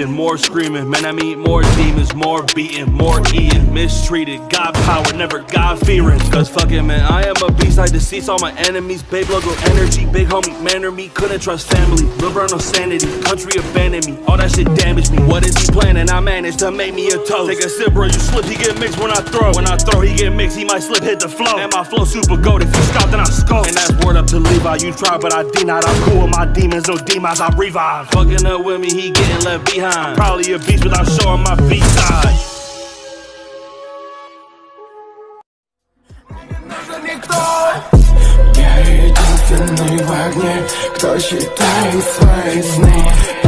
And more screaming, man, I mean more demons, more beating, more eating, mistreated, God power, never God fearing. Cause fuck it, man, I am a beast, I deceased all my enemies. Big local energy, big homie, manner me. Couldn't trust family, liberal sanity. Country abandoned me, all that shit damaged me. What is he planning? I managed to make me a toast. Take a sip, bro, you slip, he get mixed when I throw. When I throw, he get mixed, he might slip, hit the flow. And my flow super gold, if you stop, then I scope. And that's word up to Levi, you try, but I did not. I'm cool with my demons, no demons, I revive. Fucking up with me, he getting left behind. I'm probably a beast without showing my beast side. Я единственный в огне, кто считает свои сны.